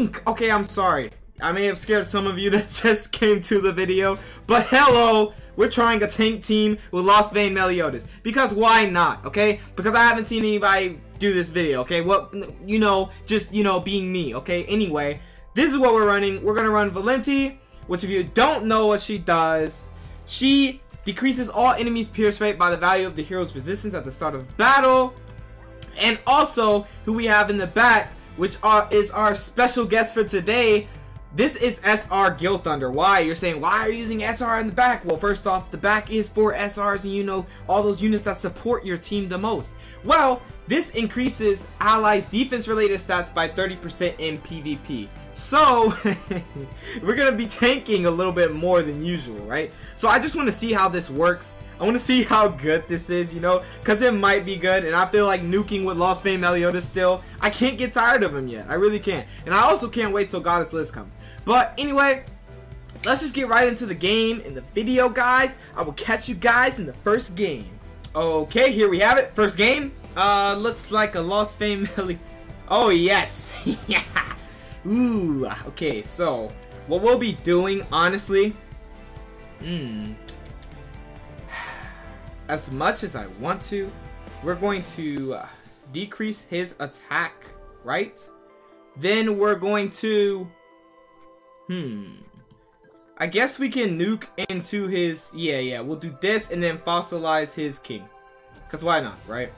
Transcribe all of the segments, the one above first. Pink! Okay, I'm sorry. I may have scared some of you that just came to the video, but hello! We're trying a tank team with Lostvayne Meliodas. Because why not, okay? Because I haven't seen anybody do this video, okay? Well, you know, just, you know, being me, okay? Anyway, this is what we're running. We're gonna run Valenti, which if you don't know what she does, she decreases all enemies' pierce rate by the value of the hero's resistance at the start of battle. And also, who we have in the back, which is our special guest for today. This is SR Gilthunder. Why? You're saying, why are you using SR in the back? Well, first off, the back is for SRs and, you know, all those units that support your team the most. Well, this increases allies' defense-related stats by 30% in PvP. So, we're going to be tanking a little bit more than usual, right? So, I just want to see how this works. I want to see how good this is, you know, because it might be good. And I feel like nuking with Lostvayne Meliodas still. I can't get tired of him yet. I really can't. And I also can't wait till Goddess List comes. But anyway, let's just get right into the game and the video, guys. I will catch you guys in the first game. Okay, here we have it. First game. Looks like a Lostvayne Meliodas. Oh, yes. Yeah. Ooh. Okay, so what we'll be doing, honestly. As much as I want to, we're going to decrease his attack, right? Then we're going to, I guess we can nuke into his, yeah, we'll do this and then fossilize his king. Because why not, right?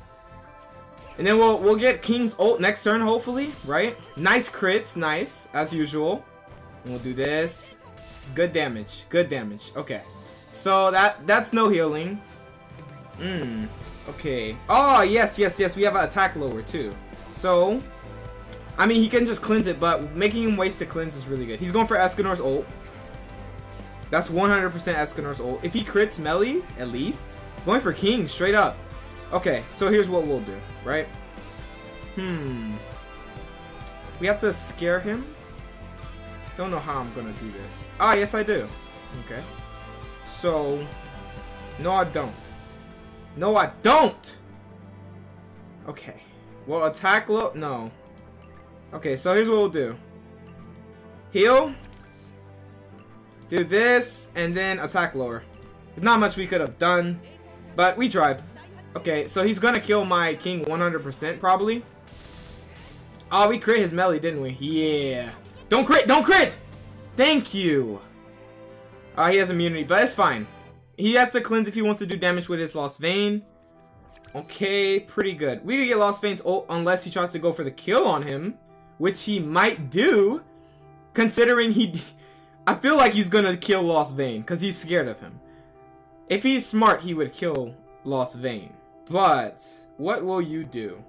And then we'll get King's ult next turn, hopefully, right? Nice crits, nice, as usual. And we'll do this. Good damage, good damage. Okay, so that's no healing. Okay. Oh, yes, we have an attack lower too. So, I mean, he can just cleanse it, but making him waste the cleanse is really good. He's going for Escanor's ult. That's 100% Escanor's ult. If he crits melee, at least. Going for King, straight up. Okay, so here's what we'll do, right? We have to scare him? Don't know how I'm gonna do this. Ah, yes I do. Okay. So, no I don't. No, I don't! Okay. Well, attack low? No. Okay, so here's what we'll do. Heal. Do this, and then attack lower. There's not much we could have done, but we tried. Okay, so he's gonna kill my king 100% probably. Oh, we crit his melee, didn't we? Yeah. Don't crit! Don't crit! Thank you! He has immunity, but it's fine. He has to cleanse if he wants to do damage with his Lostvayne. Okay, pretty good. We could get Lostvayne's ult unless he tries to go for the kill on him, which he might do, considering he... I feel like he's gonna kill Lostvayne, because he's scared of him. If he's smart, he would kill Lostvayne. But, what will you do?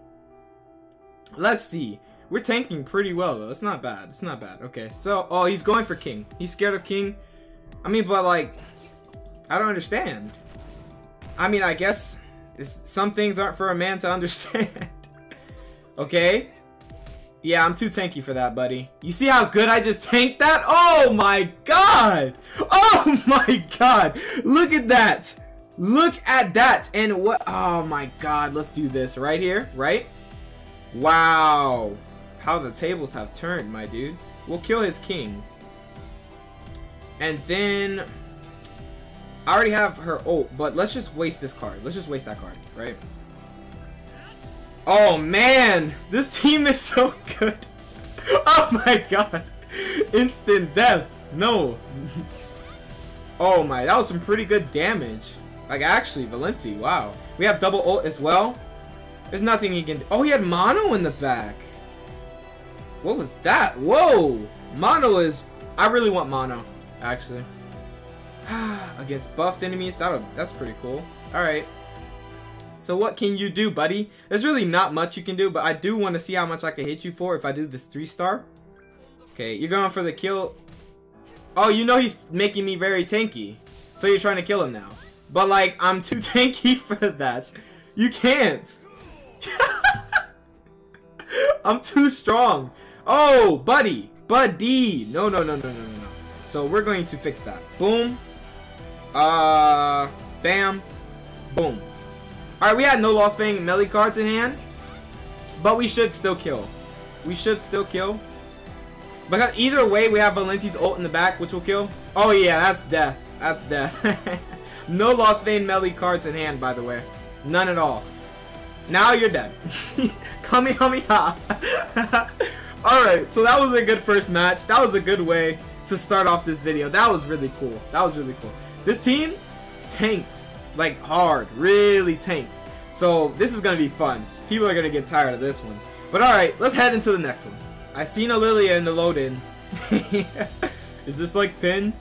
Let's see. We're tanking pretty well, though. It's not bad. It's not bad. Okay, so... Oh, he's going for King. He's scared of King. I mean, but like... I don't understand. I mean, I guess some things aren't for a man to understand. Okay? Yeah, I'm too tanky for that, buddy. You see how good I just tanked that? Oh my god! Oh my god! Look at that! Look at that! And what? Oh my god, let's do this right here, right? Wow. How the tables have turned, my dude. We'll kill his king. And then... I already have her ult, but let's just waste this card. Let's just waste that card, right? Oh, man! This team is so good! Oh, my God! Instant death! No! Oh, my. That was some pretty good damage. Like, actually, Valenti, wow. We have double ult as well. There's nothing he can do. Oh, he had mono in the back! What was that? Whoa! Mono is... I really want mono, actually. Against buffed enemies, that's pretty cool. Alright, so what can you do, buddy? There's really not much you can do, but I do want to see how much I can hit you for if I do this 3-star. Okay, you're going for the kill. Oh, you know he's making me very tanky, so you're trying to kill him now. But like, I'm too tanky for that. You can't. I'm too strong. Oh, buddy. Buddy. No, no, no, no, no, no. So we're going to fix that. Boom. Bam. Boom. Alright, we had no Lostvayne melee cards in hand. But we should still kill. Because either way, we have Valenti's ult in the back, which will kill. Oh yeah, that's death. That's death. No Lostvayne melee cards in hand, by the way. None at all. Now you're dead. Kamehameha. Alright, so that was a good first match. That was a good way to start off this video. That was really cool. That was really cool. This team tanks. Like, hard. Really tanks. So, this is going to be fun. People are going to get tired of this one. But alright, let's head into the next one. I seen a Lilia in the load-in. Is this like pin?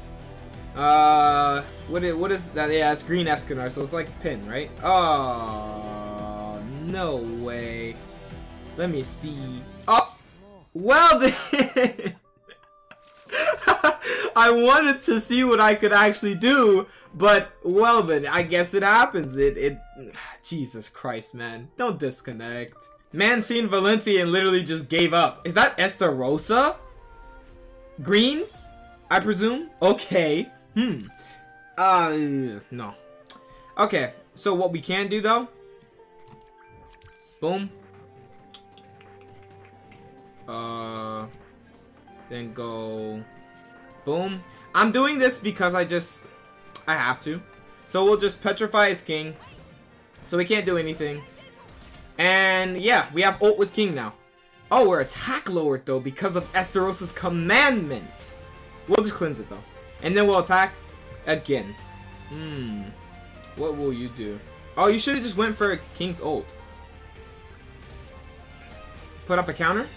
What is that? Yeah, it's green Escanor, so it's like pin, right? Oh, no way. Let me see. Oh, well then. I wanted to see what I could actually do, but well then, I guess it happens. Jesus Christ, man. Don't disconnect. Man seen Valenti and literally just gave up. Is that Estarossa? Green? I presume? Okay. No. Okay, so what we can do though. Boom. Then go. Boom. I'm doing this because I have to. So we'll just petrify his king. So he can't do anything. And yeah, we have ult with King now. Oh, we're attack lowered though because of Estarossa's commandment. We'll just cleanse it though. And then we'll attack again. What will you do? Oh, you should have just went for King's ult. Put up a counter?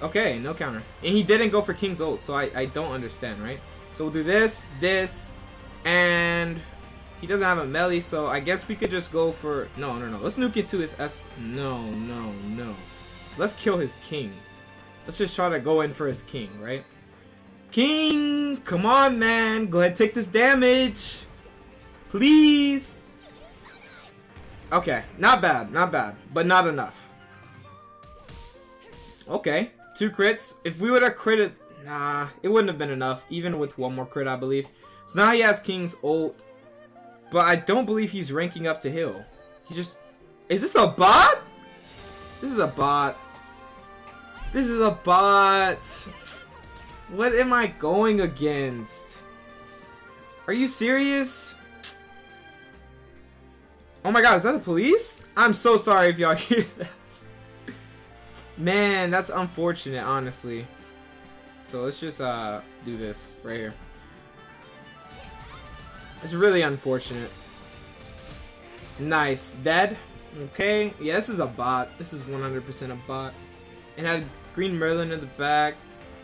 Okay, no counter. And he didn't go for King's ult, so I don't understand, right? So we'll do this, this, and... He doesn't have a melee, so I guess we could just go for... No. Let's nuke it to his S... No. Let's kill his king. Let's just try to go in for his king, right? King! Come on, man! Go ahead, take this damage! Please! Okay. Not bad. But not enough. Okay. 2 crits. If we would have critted... Nah, it wouldn't have been enough. Even with 1 more crit, I believe. So now he has King's ult. But I don't believe he's ranking up to heal. He just... Is this a bot? This is a bot. This is a bot. What am I going against? Are you serious? Oh my god, is that the police? I'm so sorry if y'all hear that. Man, that's unfortunate, honestly. So let's just do this right here. It's really unfortunate. Nice. Dead. Okay. Yeah, this is a bot. This is 100% a bot. And had green Merlin in the back.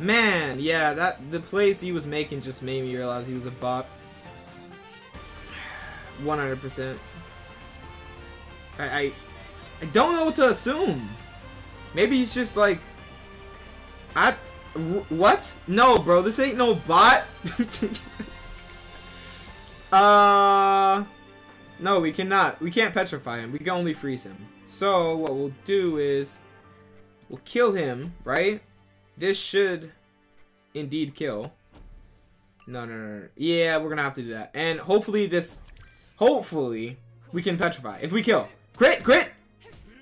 Man, yeah, that the plays he was making just made me realize he was a bot. 100%. I don't know what to assume. Maybe he's just like... What? No, bro. This ain't no bot. No, we cannot. We can't petrify him. We can only freeze him. So, what we'll do is, we'll kill him, right? This should indeed kill. No. Yeah, we're gonna have to do that. And hopefully this, we can petrify. If we kill. Crit!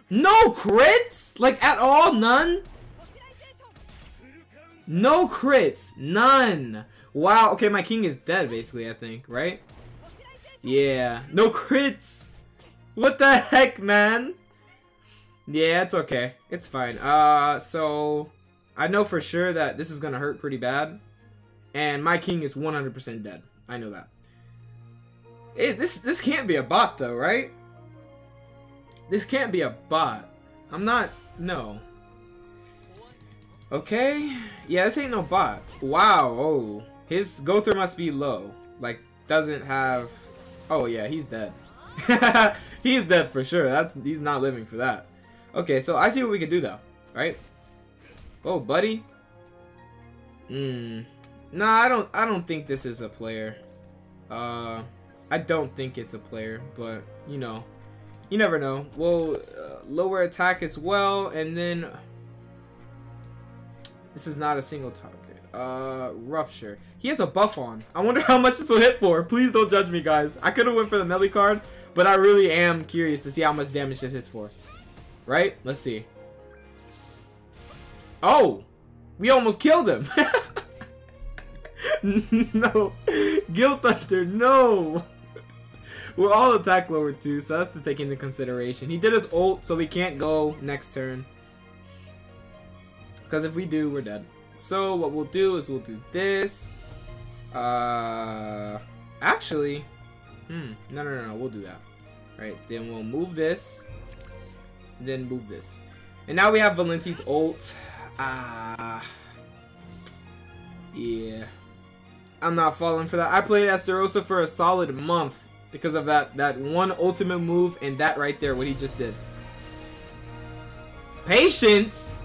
No crits? Like, at all? None? No crits. None. Wow, okay, my king is dead, basically, I think, right? Yeah, no crits! What the heck, man? Yeah, it's okay. It's fine. So, I know for sure that this is gonna hurt pretty bad. And my king is 100% dead. I know that. This can't be a bot, though, right? This can't be a bot. I'm not... No. Okay. Yeah, this ain't no bot. Wow. Oh. His go-through must be low. Like, doesn't have... Oh yeah, he's dead. He's dead for sure. He's not living for that. Okay, so I see what we can do though, right? Oh, buddy. Nah, I don't think this is a player. I don't think it's a player, but you know, you never know. We'll lower attack as well, and then this is not a single target. Rupture. He has a buff on. I wonder how much this will hit for. Please don't judge me, guys. I could have went for the melee card, but I really am curious to see how much damage this hits for. Right? Let's see. Oh! We almost killed him. No. Gilthunder, no. We're all attack lower too, so that's to take into consideration. He did his ult, so we can't go next turn. Because if we do, we're dead. So what we'll do is we'll do this. Actually, no, we'll do that. Right, then we'll move this, then move this. And now we have Valenti's ult. Yeah. I'm not falling for that. I played Estarossa for a solid month because of that one ultimate move and that right there, what he just did. Patience?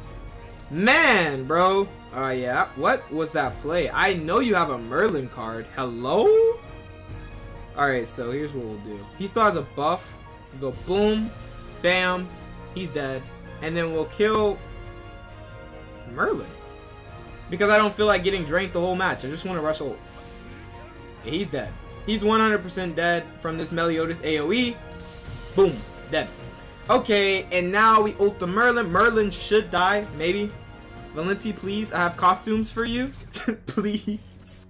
Man, bro. Yeah. What was that play? I know you have a Merlin card. Hello? Alright, so here's what we'll do. He still has a buff. We'll go boom. Bam. He's dead. And then we'll kill Merlin. Because I don't feel like getting drained the whole match. I just want to rush ult. Yeah, he's dead. He's 100% dead from this Meliodas AoE. Boom. Dead. Okay, and now we ult the Merlin. Merlin should die, maybe. Valenti, please. I have costumes for you. Please.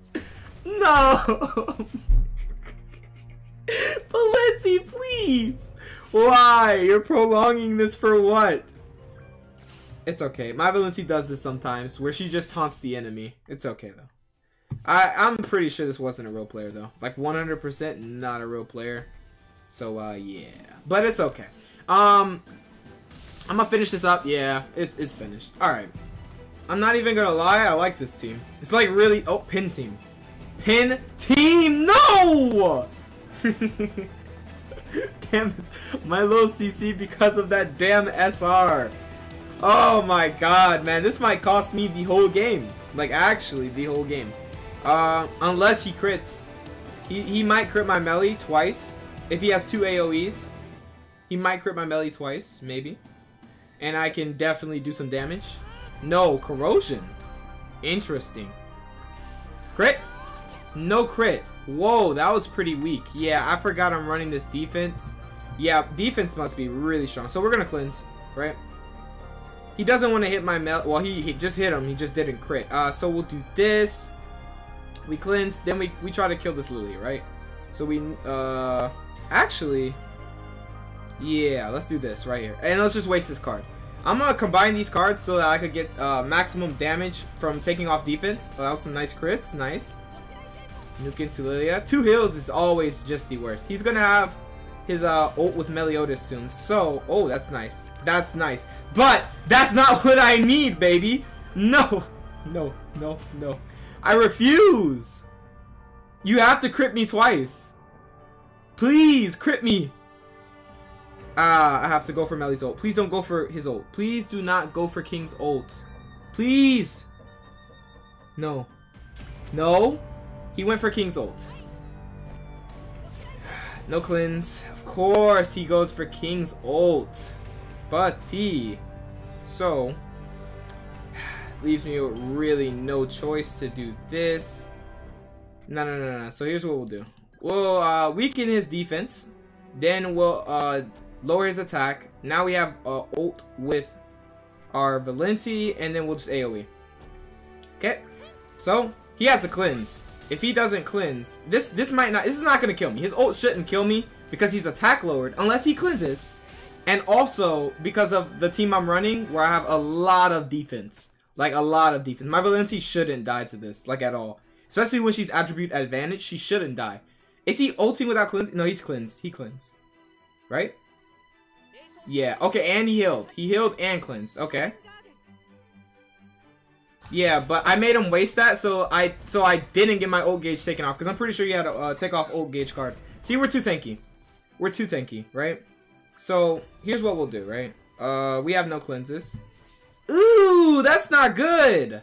No. Valenti, please. Why? You're prolonging this for what? It's okay. My Valenti does this sometimes, where she just taunts the enemy. It's okay, though. I'm pretty sure this wasn't a real player, though. Like, 100% not a real player. So, yeah. But it's okay. I'm gonna finish this up. Yeah, it's finished. Alright. I'm not even gonna lie. I like this team. It's like really... Oh, pin team. Pin team! No! Damn it. My low CC because of that damn SR. Oh my god, man, this might cost me the whole game. Like, actually the whole game, unless he crits. He might crit my melee twice if he has two AoEs. He might crit my melee twice, maybe, and I can definitely do some damage. No corrosion. Interesting. Crit? No crit. Whoa, that was pretty weak. Yeah, I forgot I'm running this defense. Yeah, defense must be really strong. So we're gonna cleanse, right? He doesn't want to hit my mel. Well, he just hit him. He just didn't crit. So we'll do this. We cleanse. Then we try to kill this Lilia, right? So we actually, yeah, let's do this right here, and let's just waste this card. I'm gonna combine these cards so that I could get maximum damage from taking off defense. Oh, that was some nice crits. Nice. Nuke into Lilia. Two heals is always just the worst. He's gonna have his ult with Meliodas soon. So, oh, that's nice. That's nice. But that's not what I need, baby. No. No. I refuse. You have to crit me twice. Please, crit me. I have to go for Melly's ult. Please don't go for his ult. Please do not go for King's ult. Please. No. No. He went for King's ult. No cleanse. Of course he goes for King's ult. Buddy. So, leaves me with really no choice to do this. No. So here's what we'll do. We'll weaken his defense. Then we'll lower his attack. Now we have ult with our Valenti. And then we'll just AoE. Okay. So, he has to cleanse. If he doesn't cleanse, this might not, this is not gonna kill me. His ult shouldn't kill me because he's attack lowered unless he cleanses, and also because of the team I'm running where I have a lot of defense, like a lot of defense. My Valenti shouldn't die to this, like at all, especially when she's attribute advantage. She shouldn't die. Is he ulting without cleansing? No, he's cleansed. He cleansed, right? Yeah. Okay, and he healed. He healed and cleansed. Okay. Yeah, but I made him waste that, so I didn't get my ult gauge taken off, because I'm pretty sure you had to take off ult gauge card. See, we're too tanky. We're too tanky, right? So, here's what we'll do, right? We have no cleanses. Ooh, that's not good!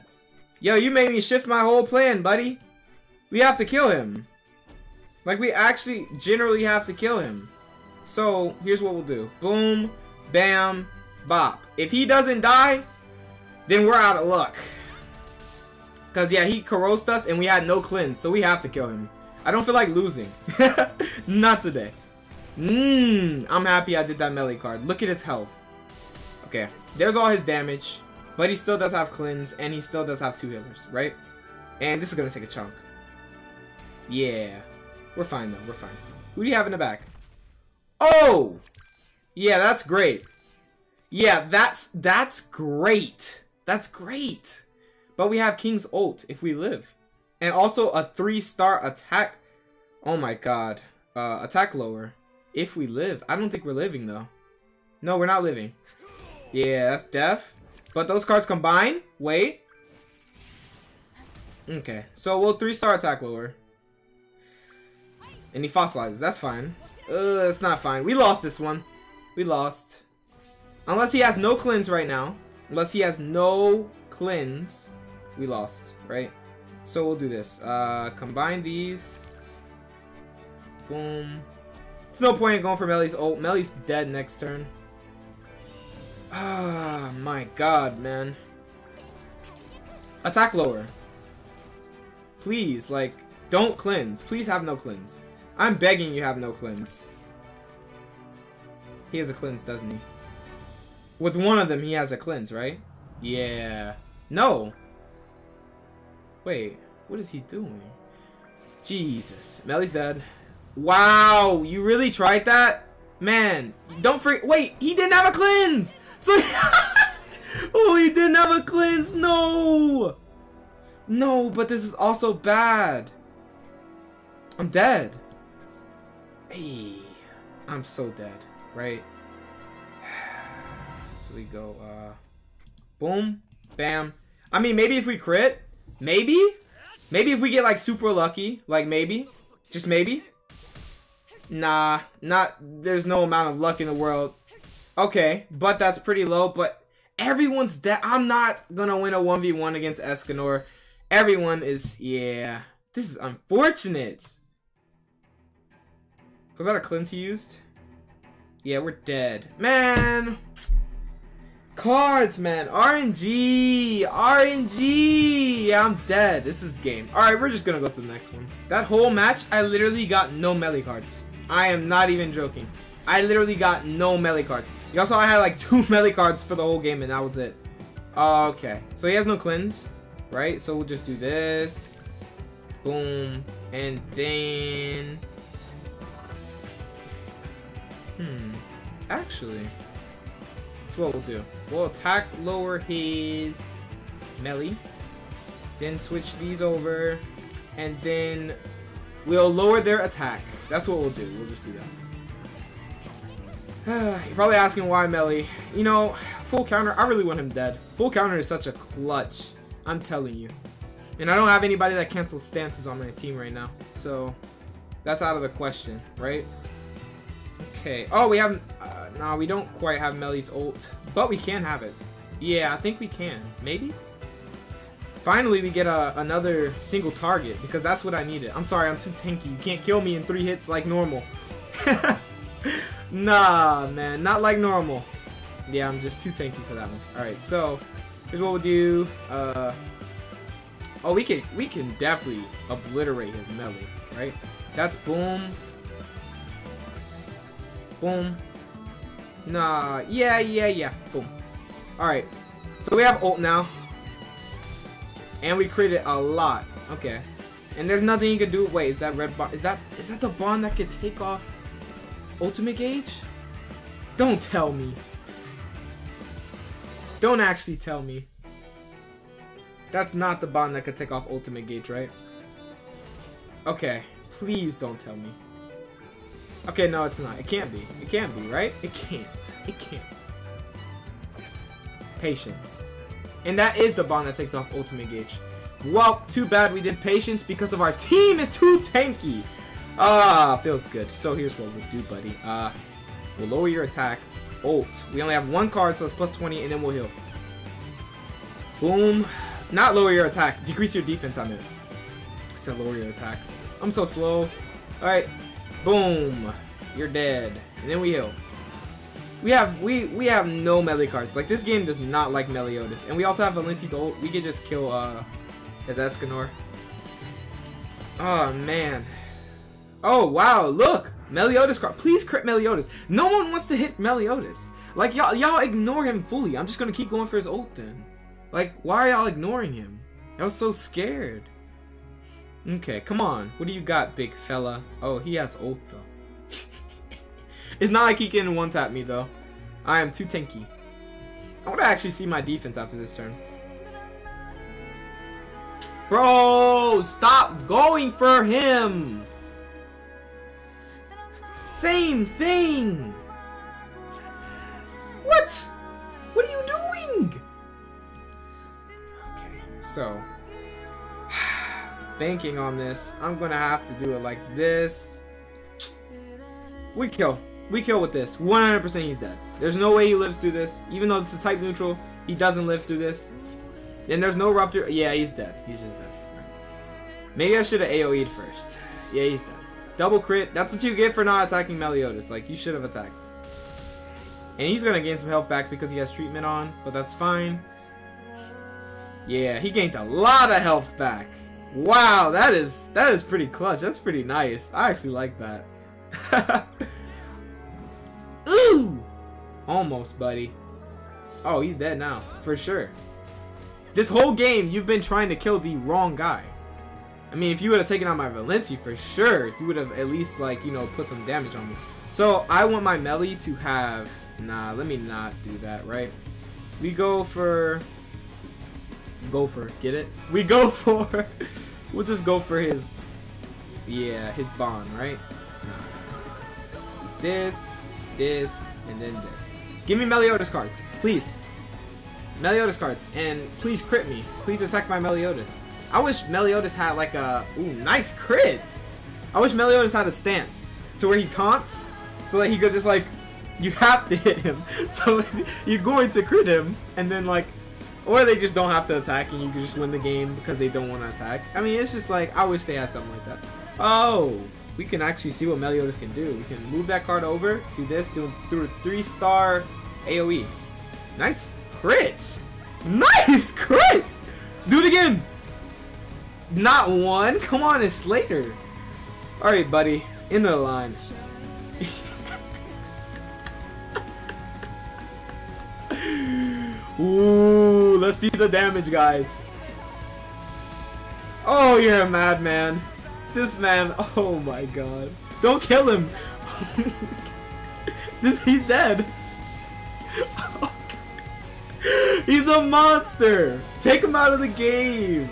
Yo, you made me shift my whole plan, buddy. We have to kill him. Like, we actually generally have to kill him. So, here's what we'll do. Boom, bam, bop. If he doesn't die, then we're out of luck. Because, yeah, he corrosed us, and we had no cleanse, so we have to kill him. I don't feel like losing. Not today. I'm happy I did that melee card. Look at his health. Okay, there's all his damage. But he still does have cleanse, and he still does have two healers, right? And this is going to take a chunk. Yeah. We're fine, though. We're fine. Who do you have in the back? Oh! Yeah, that's great. Yeah, that's great. That's great. But we have King's ult if we live. And also a 3-star attack. Oh, my God. Attack lower. If we live. I don't think we're living, though. No, we're not living. Yeah, that's death. But those cards combine? Wait. Okay. So we'll 3-star attack lower. And he fossilizes. That's fine. That's not fine. We lost this one. We lost. Unless he has no cleanse right now. Unless he has no cleanse. We lost, right? So we'll do this. Combine these. Boom. It's no point in going for Melly's ult. Melly's dead next turn. Ah, my God, man. Attack lower. Please, like, don't cleanse. Please have no cleanse. I'm begging you have no cleanse. He has a cleanse, doesn't he? With one of them, he has a cleanse, right? Yeah. No. Wait, what is he doing? Jesus. Melly's dead. Wow, you really tried that? Man, don't freak. Wait, he didn't have a cleanse! So, oh, he didn't have a cleanse! No! No, but this is also bad. I'm dead. Hey, I'm so dead, right? So we go, boom, bam. I mean, maybe if we crit, maybe? Maybe if we get, like, super lucky, like, maybe? Just maybe? Nah, not, there's no amount of luck in the world. Okay, but that's pretty low, but everyone's dead. I'm not gonna win a 1v1 against Escanor. Everyone is, yeah. This is unfortunate. Was that a cleanse he used? Yeah, we're dead. Man! Cards, man. RNG! RNG! Yeah, I'm dead. This is game. Alright, we're just gonna go to the next one. That whole match, I literally got no melee cards. I am not even joking. I literally got no melee cards. Y'all saw I had like 2 melee cards for the whole game and that was it. Okay. So he has no cleanse, right? So we'll just do this. Boom, and then, actually, that's what we'll do. We'll attack lower his melee, then switch these over, and then we'll lower their attack. That's what we'll do, we'll just do that. You're probably asking why melee. You know, full counter, I really want him dead. Full counter is such a clutch, I'm telling you. And I don't have anybody that cancels stances on my team right now. So, that's out of the question, right? Okay. Oh, we have... nah, we don't quite have Melly's ult. But we can have it. Yeah, I think we can. Maybe? Finally, we get another single target. Because that's what I needed. I'm sorry, I'm too tanky. You can't kill me in 3 hits like normal. Nah, man. Not like normal. Yeah, I'm just too tanky for that one. Alright, so... here's what we'll do. Oh, we can definitely obliterate his melee, right? That's boom. Boom. Nah, yeah, boom. Alright, so we have ult now. And we crit it a lot. Okay. And there's nothing you can do. Wait, is that red bond? Is that the bond that could take off ultimate gauge? Don't tell me. Don't actually tell me. That's not the bond that could take off ultimate gauge, right? Okay. Please don't tell me. Okay, no, it's not. It can't be. It can't be, right? It can't. It can't. Patience. And that is the bond that takes off ultimate gauge. Well, too bad we did patience because of our team is too tanky. Ah, feels good. So here's what we'll do, buddy. We'll lower your attack. Ult. We only have 1 card, so it's plus 20, and then we'll heal. Boom. Not lower your attack. Decrease your defense, I mean. I said lower your attack. I'm so slow. Alright. Boom. You're dead. And then we heal. We have no melee cards. Like, this game does not like Meliodas. And we also have Valenti's ult. We could just kill, his Escanor. Oh, man. Oh, wow. Look. Meliodas card. Please crit Meliodas. No one wants to hit Meliodas. Like, y'all ignore him fully. I'm just gonna keep going for his ult then. Like, why are y'all ignoring him? I was so scared. Okay, come on. What do you got, big fella? Oh, he has ult, though. It's not like he can one-tap me, though. I am too tanky. I want to actually see my defense after this turn. Bro, stop going for him. Same thing. What? What are you doing? Okay, so banking on this, I'm gonna have to do it like this. We kill with this. 100% he's dead. There's no way he lives through this. Even though this is type neutral, he doesn't live through this. And there's no Rupture. Yeah, he's dead. He's just dead. Maybe I should have AoE'd first. Yeah, he's dead. Double crit. That's what you get for not attacking Meliodas. Like, you should have attacked. And he's going to gain some health back because he has treatment on. But that's fine. Yeah, he gained a lot of health back. Wow, that is pretty clutch. That's pretty nice. I actually like that. Ooh! Almost, buddy. Oh, he's dead now. For sure. This whole game, you've been trying to kill the wrong guy. I mean, if you would have taken out my Valenti, for sure, you would have at least, like, you know, put some damage on me. So, I want my melee to have... Nah, let me not do that, right? We go for... Gopher, get it? We go for... We'll just go for his... Yeah, his bond, right? Nah. This, this, and then this. Give me Meliodas cards, please. Meliodas cards, and please crit me. Please attack my Meliodas. I wish Meliodas had like a... Ooh, nice crits! I wish Meliodas had a stance to where he taunts so that he could just like... You have to hit him. So you're going to crit him and then like... Or they just don't have to attack and you can just win the game because they don't want to attack. I mean, it's just like... I wish they had something like that. Oh! We can actually see what Meliodas can do. We can move that card over, do this, do a 3-star AoE. Nice... Crit! Nice crit! Do it again! Not one? Come on, it's Slater. Alright, buddy. End of the line. Ooh, let's see the damage, guys. Oh, you're a madman. This man, oh my god. Don't kill him! He's dead. He's a monster! Take him out of the game!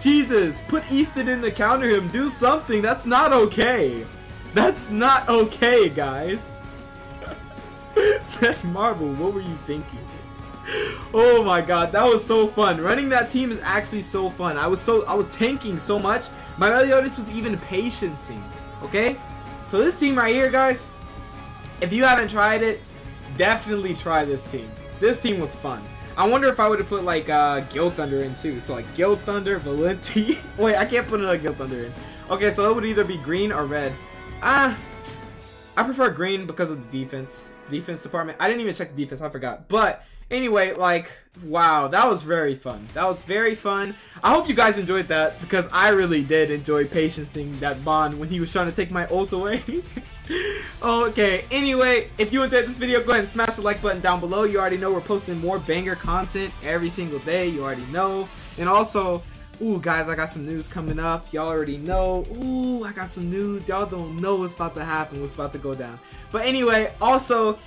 Jesus, put Easton in to counter him. Do something. That's not okay. That's not okay, guys. That Marble, what were you thinking? Oh my god, that was so fun. Running that team is actually so fun. I was tanking so much. My Meliodas was even patiencing. Okay? So this team right here, guys, if you haven't tried it, definitely try this team. This team was fun. I wonder if I would have put like Gilthunder in too. So like Gilthunder, Valenti. Wait, I can't put another Gilthunder in. Okay, so it would either be green or red. I prefer green because of the defense department. I didn't even check the defense. I forgot. But anyway, like, wow, that was very fun. That was very fun. I hope you guys enjoyed that because I really did enjoy patiencing that bond when he was trying to take my ult away. Okay, anyway, if you enjoyed this video, go ahead and smash the like button down below. You already know we're posting more banger content every single day. You already know. And also, ooh, guys, I got some news coming up. Y'all already know. Ooh, I got some news. Y'all don't know what's about to happen, what's about to go down. But anyway, also,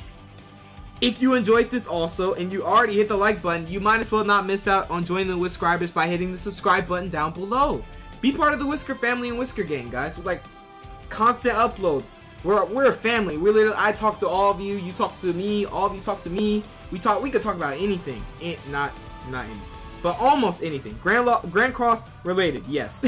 if you enjoyed this also and you already hit the like button, you might as well not miss out on joining the Whiskribers by hitting the subscribe button down below. Be part of the Whisker family and Whisker gang, guys. With, like, constant uploads. We're a family. We literally, I talk to all of you. You talk to me. All of you talk to me. We could talk about anything. Not anything, but almost anything. Grand Cross related, yes.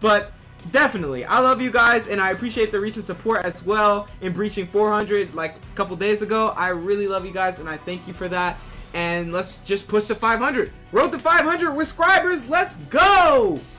But definitely, I love you guys, and I appreciate the recent support as well in breaching 400 like a couple days ago. I really love you guys, and I thank you for that. And let's just push to 500. Road to 500 Whiskribers. Let's go.